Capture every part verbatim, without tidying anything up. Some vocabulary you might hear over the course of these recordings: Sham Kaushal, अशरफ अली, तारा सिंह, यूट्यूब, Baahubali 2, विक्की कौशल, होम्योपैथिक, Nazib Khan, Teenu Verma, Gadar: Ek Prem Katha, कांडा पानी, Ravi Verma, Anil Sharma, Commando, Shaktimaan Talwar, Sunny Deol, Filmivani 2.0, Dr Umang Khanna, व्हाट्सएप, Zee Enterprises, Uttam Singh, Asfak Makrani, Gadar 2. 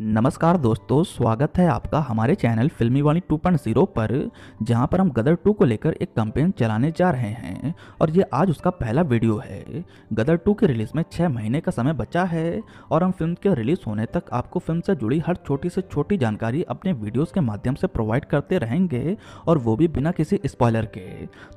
नमस्कार दोस्तों, स्वागत है आपका हमारे channel Filmivani two point zero पर, जहां पर हम गदर टू को लेकर एक कैंपेन चलाने जा रहे हैं और ये आज उसका पहला वीडियो है। गदर टू के रिलीज़ में छः महीने का समय बचा है और हम फिल्म के रिलीज़ होने तक आपको फिल्म से जुड़ी हर छोटी से छोटी जानकारी अपने वीडियोज़ के माध्यम से प्रोवाइड करते रहेंगे, और वो भी बिना किसी स्पॉयलर के।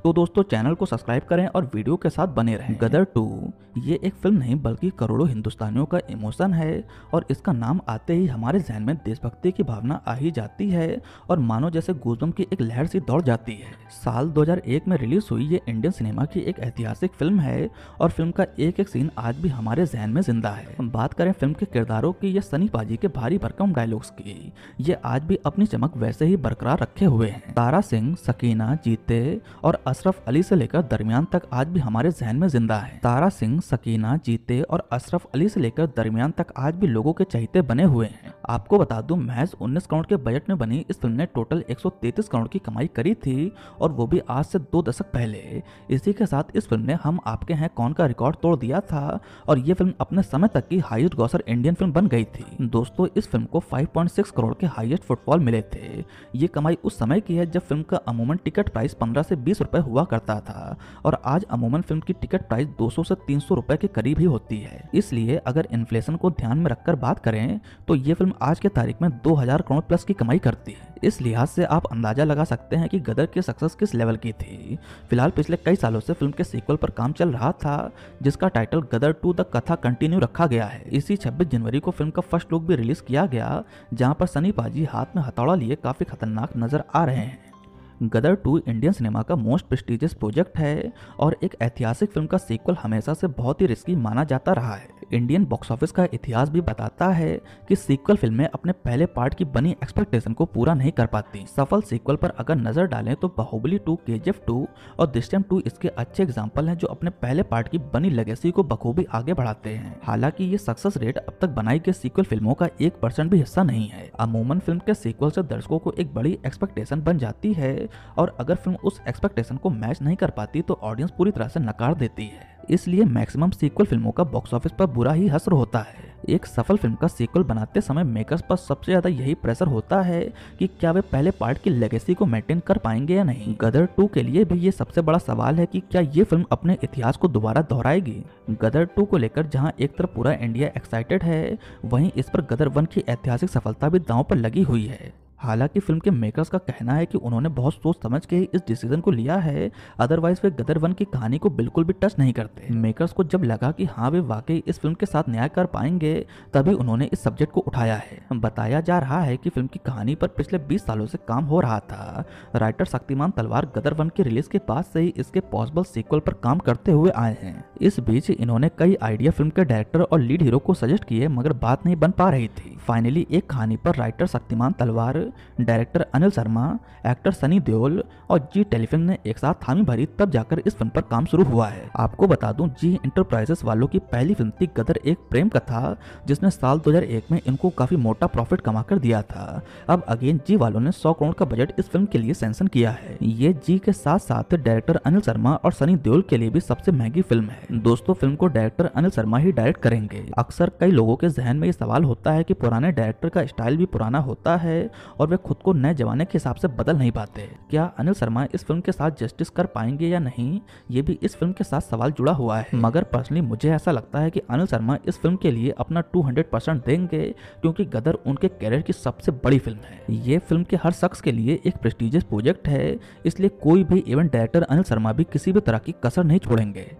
तो दोस्तों, चैनल को सब्सक्राइब करें और वीडियो के साथ बने रहें। गदर टू ये एक फिल्म नहीं बल्कि करोड़ों हिंदुस्तानियों का इमोशन है, और इसका नाम आते ही हमारे जहन में देशभक्ति की भावना आ ही जाती है और मानो जैसे गूज़बम्प की एक लहर सी दौड़ जाती है। साल दो हज़ार एक में रिलीज हुई ये इंडियन सिनेमा की एक ऐतिहासिक फिल्म है और फिल्म का एक एक सीन आज भी हमारे जहन में जिंदा है। बात करें फिल्म के किरदारों की, ये सनी पाजी के भारी भरकम डायलॉग्स की, ये आज भी अपनी चमक वैसे ही बरकरार रखे हुए हैं। तारा सिंह, सकीना, जीते और अशरफ अली से लेकर दरमियान तक आज भी हमारे जहन में जिंदा है। तारा सिंह, सकीना, जीते और अशरफ अली से लेकर दरमियान तक आज भी लोगों के चहेते बने हुए हैं। आपको बता दूं, महज उन्नीस करोड़ के बजट में बनी इस फिल्म ने टोटल एक सौ तैंतीस करोड़ की कमाई करी थी, और वो भी आज से दो दशक पहले। इसी के साथ इस फिल्म ने हम आपके हैं कौन का रिकॉर्ड तोड़ दिया था, और ये फिल्म अपने समय तक की हाईएस्ट ग्रॉसर इंडियन फिल्म बन गई थी। दोस्तों, इस फिल्म को पाँच पॉइंट छह करोड़ के हाईएस्ट फुटफॉल मिले थे। ये कमाई उस समय की है जब फिल्म का अमूमन टिकट प्राइस पंद्रह से बीस रुपए हुआ करता था, और आज अमूमन फिल्म की टिकट प्राइस दो सौ से तीन सौ रुपए के करीब ही होती है। इसलिए अगर इन्फ्लेशन को ध्यान में रखकर बात करें तो ये फिल्म आज के तारीख में दो हज़ार करोड़ प्लस की कमाई करती है। इस लिहाज से आप अंदाजा लगा सकते हैं कि गदर की सक्सेस किस लेवल की थी। फिलहाल पिछले कई सालों से फिल्म के सीक्वल पर काम चल रहा था, जिसका title Gadar two the Katha continue रखा गया है। इसी छब्बीस जनवरी को फिल्म का फर्स्ट लुक भी रिलीज किया गया, जहां पर सनी पाजी हाथ में हथौड़ा लिए काफी खतरनाक नजर आ रहे हैं। गदर टू इंडियन सिनेमा का मोस्ट प्रेस्टीजियस प्रोजेक्ट है और एक ऐतिहासिक फिल्म का सीक्वल हमेशा से बहुत ही रिस्की माना जाता रहा है। इंडियन बॉक्स ऑफिस का इतिहास भी बताता है कि सीक्वल फिल्में अपने पहले पार्ट की बनी एक्सपेक्टेशन को पूरा नहीं कर पाती। सफल सीक्वल पर अगर नजर डालें तो बाहुबली टू, के जी एफ टू और दिस्टम टू इसके अच्छे एग्जाम्पल हैं, जो अपने पहले पार्ट की बनी लेगेसी को बखूबी आगे बढ़ाते हैं। हालांकि ये सक्सेस रेट अब तक बनाई गई सीक्वल फिल्मों का एक परसेंट भी हिस्सा नहीं है। अमूमन फिल्म के सीक्वल से दर्शकों को एक बड़ी एक्सपेक्टेशन बन जाती है, और अगर फिल्म उस एक्सपेक्टेशन को मैच नहीं कर पाती तो ऑडियंस पूरी तरह से नकार देती है। इसलिए मैक्सिमम सीक्वल फिल्मों का बॉक्स ऑफिस पर बुरा ही असर होता है। एक सफल फिल्म का सीक्वल बनाते समय मेकर्स पर सबसे ज्यादा यही प्रेशर होता है कि क्या वे पहले पार्ट की लेगेसी को मेंटेन कर पाएंगे या नहीं। गदर टू के लिए भी ये सबसे बड़ा सवाल है कि क्या ये फिल्म अपने इतिहास को दोबारा दोहराएगी। गदर टू को लेकर जहां एक तरफ पूरा इंडिया एक्साइटेड है, वहीं इस पर गदर वन की ऐतिहासिक सफलता भी दांव पर लगी हुई है। हालांकि फिल्म के मेकर्स का कहना है कि उन्होंने बहुत सोच समझ के इस डिसीजन को लिया है, अदरवाइज वे गदर वन की कहानी को बिल्कुल भी टच नहीं करते। मेकर्स को जब लगा कि हाँ, वे वाकई इस फिल्म के साथ न्याय कर पाएंगे, तभी उन्होंने इस सब्जेक्ट को उठाया है। बताया जा रहा है कि फिल्म की कहानी पर पिछले बीस सालों से काम हो रहा था। राइटर शक्तिमान तलवार गदर वन की रिलीज के बाद से ही इसके पॉसिबल सीक्वल पर काम करते हुए आए हैं। इस बीच इन्होंने कई आइडिया फिल्म के डायरेक्टर और लीड हीरो को सजेस्ट किए, मगर बात नहीं बन पा रही थी। फाइनली एक कहानी पर writer Shaktimaan Talwar, director Anil Sharma, actor Sunny Deol और जी टेलीफिल्म ने एक साथ हामी भरी, तब जाकर इस फिल्म पर काम शुरू हुआ है। आपको बता दूं, जी एंटरप्राइजेस वालों की पहली फिल्म थी गदर एक प्रेम कथा, जिसने साल दो हज़ार एक में इनको काफी मोटा प्रॉफिट कमा कर दिया था। अब अगेन जी वालों ने सौ करोड़ का बजट इस फिल्म के लिए सैंक्शन किया है। ये जी के साथ साथ डायरेक्टर अनिल शर्मा और सनी देओल के लिए भी सबसे महंगी फिल्म है। दोस्तों, फिल्म को डायरेक्टर अनिल शर्मा ही डायरेक्ट करेंगे। अक्सर कई लोगों के जहन में ये सवाल होता है कि पुराने डायरेक्टर का स्टाइल भी पुराना होता है और वे खुद को नए जमाने के हिसाब से बदल नहीं पाते। क्या अनिल शर्मा इस फिल्म के साथ जस्टिस कर पाएंगे या नहीं, ये भी इस फिल्म के साथ सवाल जुड़ा हुआ है। मगर पर्सनली मुझे ऐसा लगता है कि अनिल शर्मा इस फिल्म के लिए अपना दो सौ परसेंट देंगे, क्योंकि गदर उनके कैरियर की सबसे बड़ी फिल्म है। ये फिल्म के हर शख्स के लिए एक प्रेस्टीजियस प्रोजेक्ट है, इसलिए कोई भी इवेंट डायरेक्टर अनिल शर्मा भी किसी भी तरह की कसर नहीं छोड़ेंगे।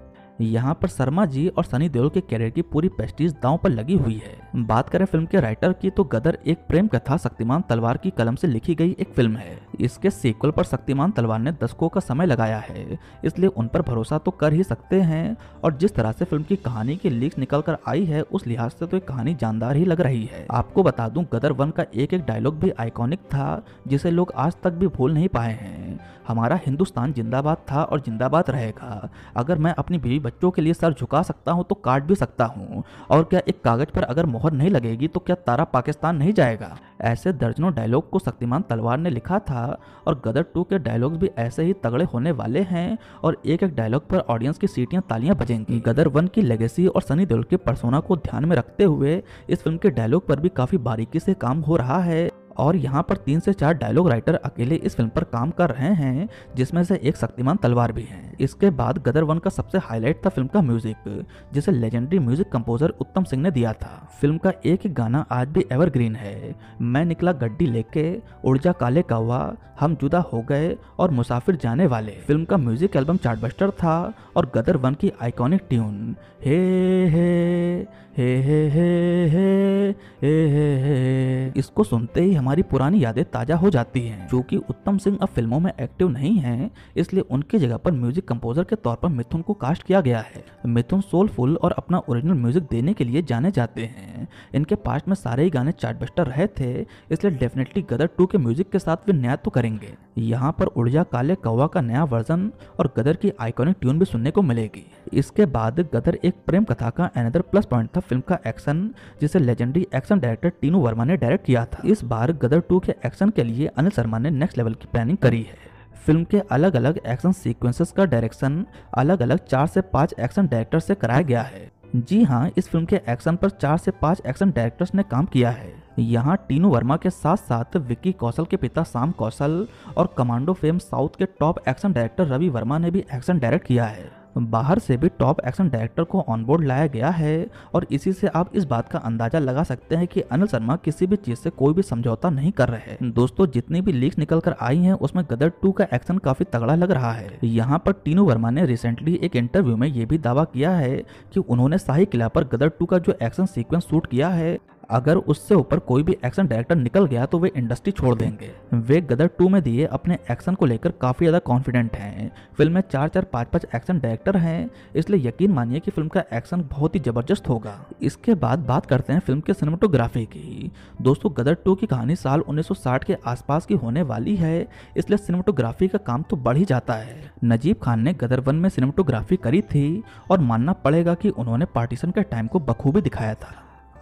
यहाँ पर शर्मा जी और सनी देओल के कैरियर की पूरी प्रेस्टीज दांव पर लगी हुई है। बात करें फिल्म के राइटर की, तो गदर एक प्रेम कथा शक्तिमान तलवार की कलम से लिखी गई एक फिल्म है। इसके सीक्वल पर शक्तिमान तलवार ने दशकों का समय लगाया है, इसलिए उन पर भरोसा तो कर ही सकते हैं। और जिस तरह से फिल्म की कहानी की लीक्स निकल कर आई है, उस लिहाज से तो ये कहानी जानदार ही लग रही है। आपको बता दूं, गदर वन का एक एक डायलॉग भी आइकॉनिक था, जिसे लोग आज तक भी भूल नहीं पाए हैं। हमारा हिंदुस्तान जिंदाबाद था और जिंदाबाद रहेगा। अगर मैं अपनी बीवी बच्चों के लिए सर झुका सकता हूँ तो काट भी सकता हूँ, और क्या एक कागज पर अगर मोहर नहीं लगेगी तो क्या तारा पाकिस्तान नहीं जाएगा। ऐसे दर्जनों डायलॉग को शक्तिमान तलवार ने लिखा था और गदर टू के डायलॉग्स भी ऐसे ही तगड़े होने वाले हैं और एक एक डायलॉग पर ऑडियंस की सीटियां तालियां बजेंगी। गदर वन की लेगेसी और सनी देओल के पर्सोना को ध्यान में रखते हुए इस फिल्म के डायलॉग पर भी काफी बारीकी से काम हो रहा है और यहाँ पर तीन से चार डायलॉग राइटर अकेले इस फिल्म पर काम कर रहे हैं, जिसमें से एक शक्तिमान तलवार भी हैं। इसके बाद गदर वन का सबसे हाईलाइट था फिल्म का म्यूजिक, जिसे लेजेंडरी म्यूजिक कंपोजर उत्तम सिंह ने दिया था। फिल्म का एक ही गाना आज भी एवरग्रीन है, मैं निकला गड्डी लेके, उड़जा काले कौवा, हम जुदा हो गए और मुसाफिर जाने वाले। फिल्म का म्यूजिक एल्बम चार्टबस्टर था और गदर वन की आइकॉनिक ट्यून हे हे हे हे हे हे हे, इसको सुनते ही हमारी पुरानी यादें ताजा हो जाती हैं। क्योंकि उत्तम सिंह अब फिल्मों में एक्टिव नहीं हैं, इसलिए उनकी जगह पर म्यूजिक कंपोजर के तौर पर मिथुन को कास्ट किया गया है। मिथुन सोलफुल और अपना ओरिजिनल म्यूजिक देने के लिए जाने जाते हैं। इनके पास्ट में सारे ही गाने चार्टबस्टर रहे थे, इसलिए डेफिनेटली गदर टू के म्यूजिक के साथ वे नया तो करेंगे। यहाँ पर उड़जा काले कौवा का नया वर्जन और गदर की आइकॉनिक ट्यून भी सुनने को मिलेगी। इसके बाद गदर एक प्रेम कथा का अनदर प्लस पॉइंट था फिल्म का एक्शन, जिसे legendary action director Tinu Verma ने डायरेक्ट किया था। इस बार गदर टू के एक्शन के लिए अनिल शर्मा ने नेक्स्ट लेवल की प्लानिंग करी है। फिल्म के अलग अलग एक्शन सीक्वेंसेस का डायरेक्शन अलग अलग चार से पाँच एक्शन डायरेक्टर से कराया गया है। जी हाँ, इस फिल्म के एक्शन पर चार से पाँच एक्शन डायरेक्टर्स ने काम किया है। यहाँ टीनू वर्मा के साथ साथ विक्की कौशल के पिता शाम कौशल और कमांडो फेम साउथ के top action director Ravi Verma ने भी एक्शन डायरेक्ट किया है। बाहर से भी टॉप एक्शन डायरेक्टर को ऑनबोर्ड लाया गया है और इसी से आप इस बात का अंदाजा लगा सकते हैं कि अनिल शर्मा किसी भी चीज़ से कोई भी समझौता नहीं कर रहे हैं। दोस्तों, जितनी भी लीक्स निकल कर आई हैं उसमें गदर टू का एक्शन काफ़ी तगड़ा लग रहा है। यहाँ पर टीनू वर्मा ने रिसेंटली एक इंटरव्यू में ये भी दावा किया है कि उन्होंने शाही किला पर गदर टू का जो एक्शन सीक्वेंस शूट किया है, अगर उससे ऊपर कोई भी एक्शन डायरेक्टर निकल गया तो वे इंडस्ट्री छोड़ देंगे। वे गदर टू में दिए अपने एक्शन को लेकर काफ़ी ज़्यादा कॉन्फिडेंट हैं। फिल्म में चार चार पाँच पाँच एक्शन डायरेक्टर हैं, इसलिए यकीन मानिए कि फिल्म का एक्शन बहुत ही ज़बरदस्त होगा। इसके बाद बात करते हैं फिल्म के सिनेमाटोग्राफी की। दोस्तों, गदर टू की कहानी साल उन्नीस सौ साठ के आसपास की होने वाली है, इसलिए सिनेमाटोग्राफी का काम तो बढ़ ही जाता है। नजीब खान ने गदर वन में सिनेमाटोग्राफी करी थी और मानना पड़ेगा कि उन्होंने पार्टीशन के टाइम को बखूबी दिखाया था।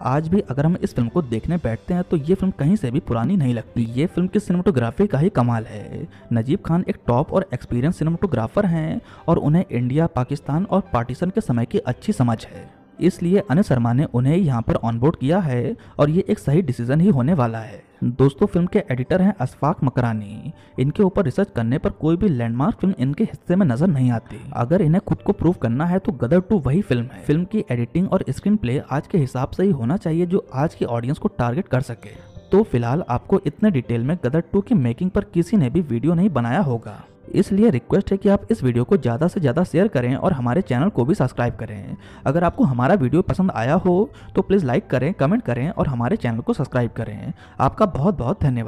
आज भी अगर हम इस फिल्म को देखने बैठते हैं तो ये फिल्म कहीं से भी पुरानी नहीं लगती। ये फिल्म की सिनेमाटोग्राफी का ही कमाल है। नजीब खान एक टॉप और एक्सपीरियंस सिनेमाटोग्राफर हैं और उन्हें इंडिया, पाकिस्तान और पार्टीशन के समय की अच्छी समझ है, इसलिए अनिल शर्मा ने उन्हें यहाँ पर ऑनबोर्ड किया है और ये एक सही डिसीजन ही होने वाला है। दोस्तों, फिल्म के एडिटर हैं असफाक मकरानी। इनके ऊपर रिसर्च करने पर कोई भी लैंडमार्क फिल्म इनके हिस्से में नजर नहीं आती। अगर इन्हें खुद को प्रूव करना है तो गदर टू वही फिल्म है। फिल्म की एडिटिंग और स्क्रीन प्ले आज के हिसाब से ही होना चाहिए जो आज की ऑडियंस को टारगेट कर सके। तो फिलहाल आपको इतने डिटेल में गदर टू की मेकिंग पर किसी ने भी वीडियो नहीं बनाया होगा, इसलिए रिक्वेस्ट है कि आप इस वीडियो को ज़्यादा से ज़्यादा शेयर करें और हमारे चैनल को भी सब्सक्राइब करें। अगर आपको हमारा वीडियो पसंद आया हो तो प्लीज़ लाइक करें, कमेंट करें और हमारे चैनल को सब्सक्राइब करें। आपका बहुत बहुत धन्यवाद।